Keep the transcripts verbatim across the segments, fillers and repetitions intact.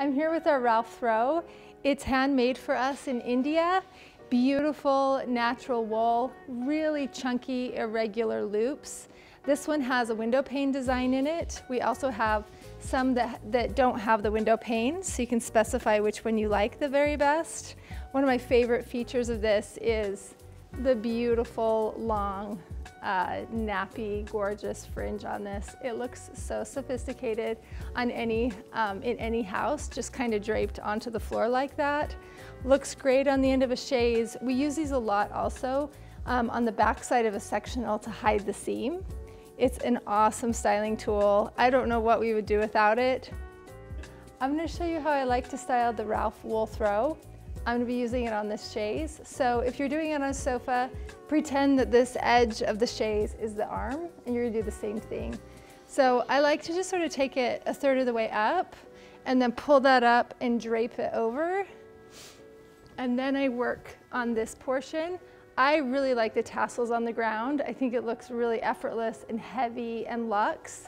I'm here with our Ralph throw. It's handmade for us in India. Beautiful natural wool, really chunky, irregular loops. This one has a window pane design in it. We also have some that, that don't have the window pane, so you can specify which one you like the very best. One of my favorite features of this is the beautiful, long, uh, nappy, gorgeous fringe on this. It looks so sophisticated on any, um, in any house, just kind of draped onto the floor like that. Looks great on the end of a chaise. We use these a lot also um, on the back side of a sectional to hide the seam. It's an awesome styling tool. I don't know what we would do without it. I'm going to show you how I like to style the Ralph wool throw. I'm going to be using it on this chaise. So if you're doing it on a sofa, pretend that this edge of the chaise is the arm, and you're going to do the same thing. So I like to just sort of take it a third of the way up, and then pull that up and drape it over. And then I work on this portion. I really like the tassels on the ground. I think it looks really effortless and heavy and luxe.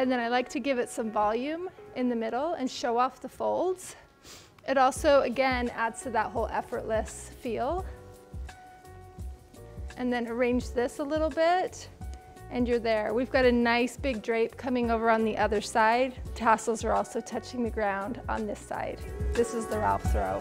And then I like to give it some volume in the middle and show off the folds. It also, again, adds to that whole effortless feel. And then arrange this a little bit, and you're there. We've got a nice big drape coming over on the other side. Tassels are also touching the ground on this side. This is the Ralph throw.